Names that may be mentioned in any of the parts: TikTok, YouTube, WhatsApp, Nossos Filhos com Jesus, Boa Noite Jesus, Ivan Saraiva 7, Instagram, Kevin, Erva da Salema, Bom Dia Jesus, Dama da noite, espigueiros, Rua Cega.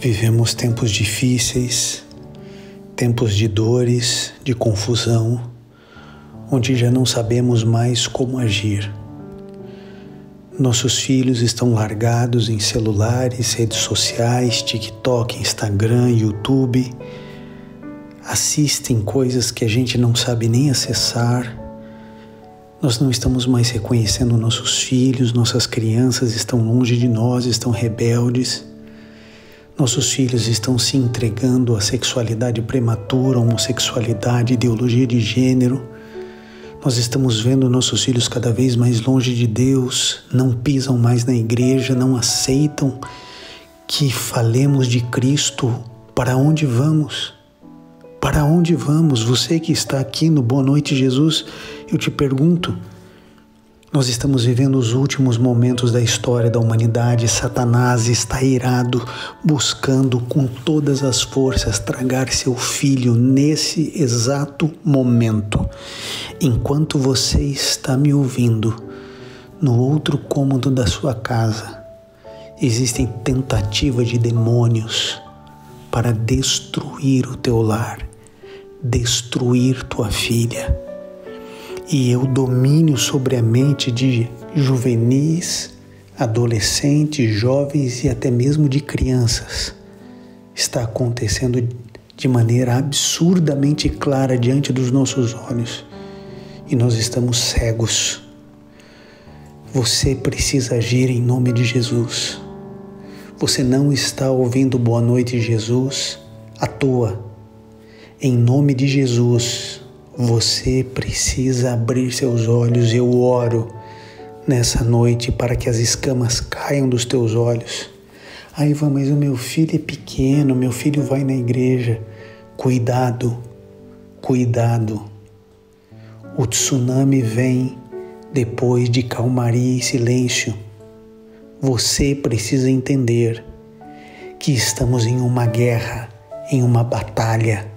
Vivemos tempos difíceis, tempos de dores, de confusão, onde já não sabemos mais como agir. Nossos filhos estão largados em celulares, redes sociais, TikTok, Instagram, YouTube. Assistem coisas que a gente não sabe nem acessar. Nós não estamos mais reconhecendo nossos filhos, nossas crianças estão longe de nós, estão rebeldes. Nossos filhos estão se entregando à sexualidade prematura, à homossexualidade, ideologia de gênero. Nós estamos vendo nossos filhos cada vez mais longe de Deus, não pisam mais na igreja, não aceitam que falemos de Cristo. Para onde vamos? Para onde vamos? Você que está aqui no Boa Noite Jesus, eu te pergunto, nós estamos vivendo os últimos momentos da história da humanidade. Satanás está irado, buscando com todas as forças tragar seu filho nesse exato momento. Enquanto você está me ouvindo, no outro cômodo da sua casa, existem tentativas de demônios para destruir o teu lar, destruir tua filha. E eu domino sobre a mente de juvenis, adolescentes, jovens e até mesmo de crianças. Está acontecendo de maneira absurdamente clara diante dos nossos olhos. E nós estamos cegos. Você precisa agir em nome de Jesus. Você não está ouvindo Boa Noite Jesus à toa. Em nome de Jesus, você precisa abrir seus olhos. Eu oro nessa noite para que as escamas caiam dos teus olhos. Ai, Ivan, mas o meu filho é pequeno, meu filho vai na igreja. Cuidado, cuidado. O tsunami vem depois de calmaria e silêncio. Você precisa entender que estamos em uma guerra, em uma batalha.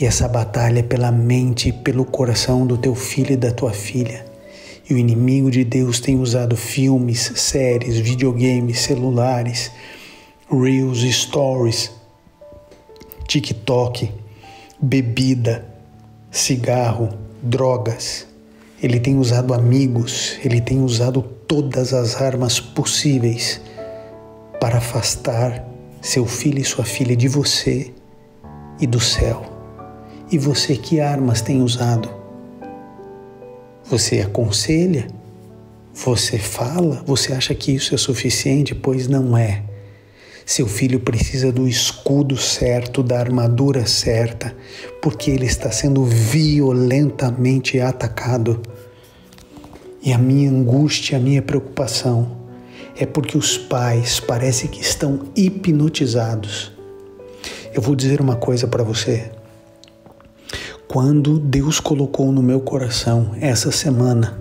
E essa batalha é pela mente e pelo coração do teu filho e da tua filha. E o inimigo de Deus tem usado filmes, séries, videogames, celulares, reels, stories, TikTok, bebida, cigarro, drogas. Ele tem usado amigos, ele tem usado todas as armas possíveis para afastar seu filho e sua filha de você e do céu. E você, que armas tem usado? Você aconselha? Você fala? Você acha que isso é suficiente? Pois não é. Seu filho precisa do escudo certo, da armadura certa, porque ele está sendo violentamente atacado. E a minha angústia, a minha preocupação é porque os pais parece que estão hipnotizados. Eu vou dizer uma coisa para você. Quando Deus colocou no meu coração essa semana,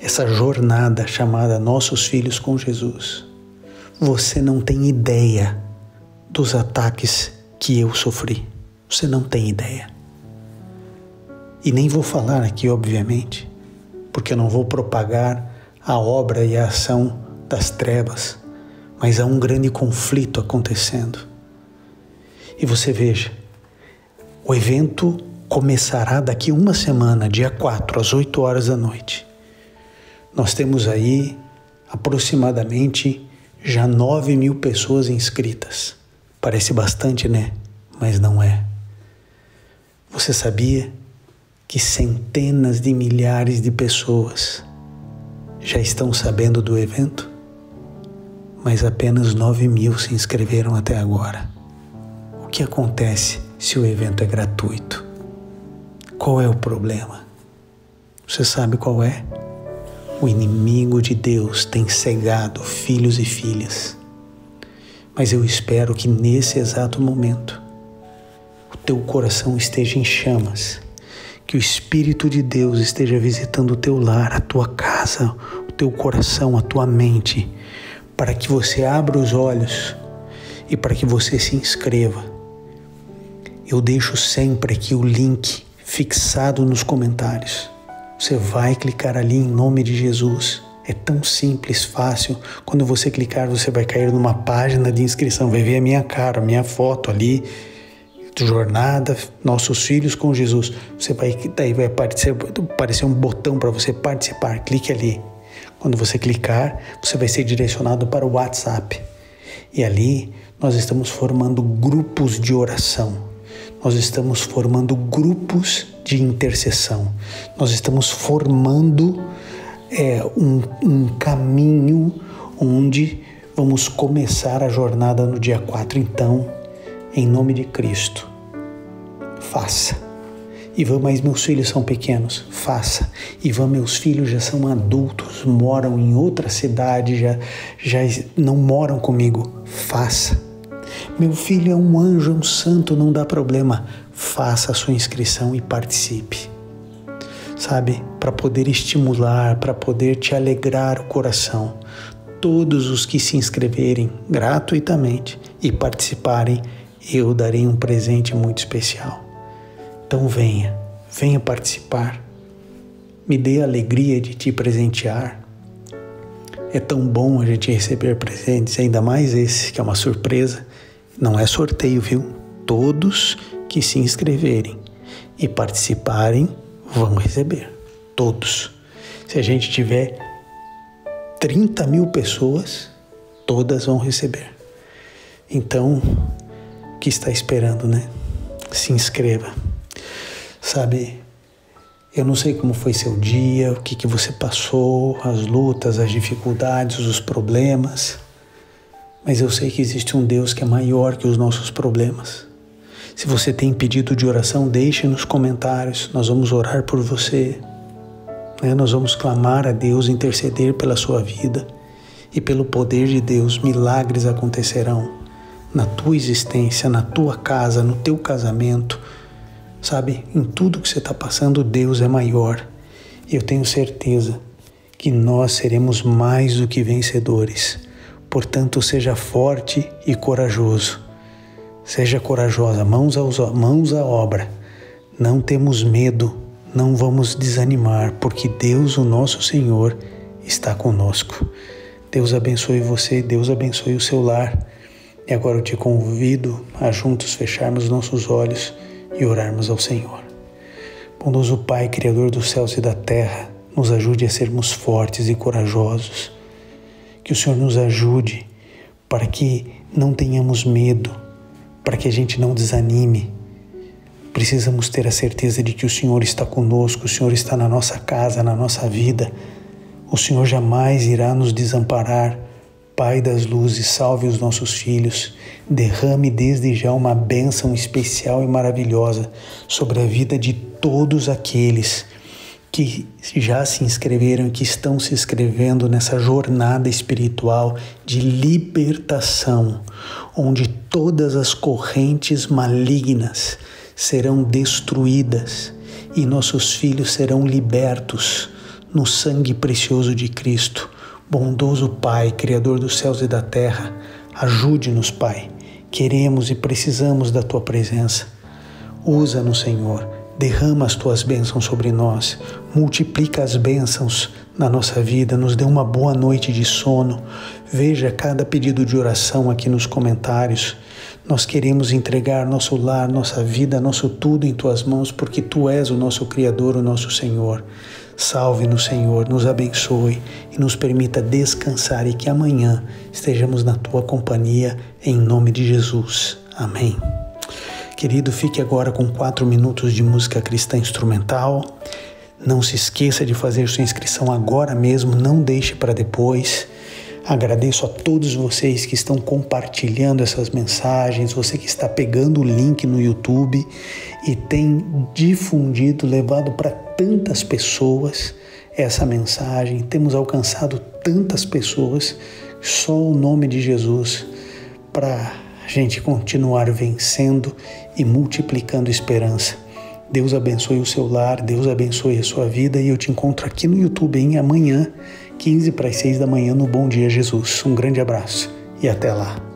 essa jornada chamada Nossos Filhos com Jesus, você não tem ideia dos ataques que eu sofri. Você não tem ideia. E nem vou falar aqui, obviamente, porque eu não vou propagar a obra e a ação das trevas, mas há um grande conflito acontecendo. E você veja, o evento começará daqui uma semana, dia 4, às 8 horas da noite. Nós temos aí aproximadamente já 9 mil pessoas inscritas. Parece bastante, né? Mas não é. Você sabia que centenas de milhares de pessoas já estão sabendo do evento? Mas apenas 9 mil se inscreveram até agora. O que acontece se o evento é gratuito? Qual é o problema? Você sabe qual é? O inimigo de Deus tem cegado filhos e filhas. Mas eu espero que nesse exato momento o teu coração esteja em chamas, que o Espírito de Deus esteja visitando o teu lar, a tua casa, o teu coração, a tua mente, para que você abra os olhos e para que você se inscreva. Eu deixo sempre aqui o link fixado nos comentários. Você vai clicar ali em nome de Jesus. É tão simples, fácil. Quando você clicar, você vai cair numa página de inscrição. Vai ver a minha cara, a minha foto ali. Jornada, Nossos Filhos com Jesus. Você vai, daí vai aparecer um botão para você participar. Clique ali. Quando você clicar, você vai ser direcionado para o WhatsApp. E ali nós estamos formando grupos de oração. Nós estamos formando grupos de intercessão. Nós estamos formando um caminho onde vamos começar a jornada no dia 4. Então, em nome de Cristo, faça. Ivan, mas meus filhos são pequenos. Faça. Ivan, meus filhos já são adultos, moram em outra cidade, já não moram comigo. Faça. Meu filho é um anjo, é um santo, não dá problema. Faça a sua inscrição e participe. Sabe, para poder estimular, para poder te alegrar o coração. Todos os que se inscreverem gratuitamente e participarem, eu darei um presente muito especial. Então venha participar. Me dê a alegria de te presentear. É tão bom a gente receber presentes, ainda mais esse, que é uma surpresa. Não é sorteio, viu? Todos que se inscreverem e participarem vão receber. Todos. Se a gente tiver 30 mil pessoas, todas vão receber. Então, o que está esperando, né? Se inscreva. Sabe, eu não sei como foi seu dia, o que você passou, as lutas, as dificuldades, os problemas, mas eu sei que existe um Deus que é maior que os nossos problemas. Se você tem pedido de oração, deixe nos comentários, nós vamos orar por você, né? Nós vamos clamar a Deus, interceder pela sua vida, e pelo poder de Deus, milagres acontecerão na tua existência, na tua casa, no teu casamento. Sabe, em tudo que você está passando, Deus é maior. E eu tenho certeza que nós seremos mais do que vencedores. Portanto, seja forte e corajoso. Seja corajosa, mãos à obra. Não temos medo, não vamos desanimar, porque Deus, o nosso Senhor, está conosco. Deus abençoe você, Deus abençoe o seu lar. E agora eu te convido a juntos fecharmos nossos olhos e orarmos ao Senhor. Bondoso Pai, Criador dos céus e da terra, nos ajude a sermos fortes e corajosos. Que o Senhor nos ajude para que não tenhamos medo, para que a gente não desanime. Precisamos ter a certeza de que o Senhor está conosco, o Senhor está na nossa casa, na nossa vida. O Senhor jamais irá nos desamparar. Pai das luzes, salve os nossos filhos, derrame desde já uma bênção especial e maravilhosa sobre a vida de todos aqueles que já se inscreveram, que estão se inscrevendo nessa jornada espiritual de libertação, onde todas as correntes malignas serão destruídas e nossos filhos serão libertos no sangue precioso de Cristo. Bondoso Pai, Criador dos céus e da terra, ajude-nos, Pai. Queremos e precisamos da Tua presença. Usa-nos, Senhor. Derrama as Tuas bênçãos sobre nós. Multiplica as bênçãos na nossa vida. Nos dê uma boa noite de sono. Veja cada pedido de oração aqui nos comentários. Nós queremos entregar nosso lar, nossa vida, nosso tudo em Tuas mãos, porque Tu és o nosso Criador, o nosso Senhor. Salve-nos, Senhor, nos abençoe e nos permita descansar e que amanhã estejamos na Tua companhia, em nome de Jesus. Amém. Querido, fique agora com 4 minutos de música cristã instrumental. Não se esqueça de fazer sua inscrição agora mesmo, não deixe para depois. Agradeço a todos vocês que estão compartilhando essas mensagens, você que está pegando o link no YouTube e tem difundido, levado para tantas pessoas essa mensagem. Temos alcançado tantas pessoas, só o nome de Jesus, para a gente continuar vencendo e multiplicando esperança. Deus abençoe o seu lar, Deus abençoe a sua vida e eu te encontro aqui no YouTube, amanhã, 15 para as 6 da manhã, no Bom Dia Jesus. Um grande abraço e até lá.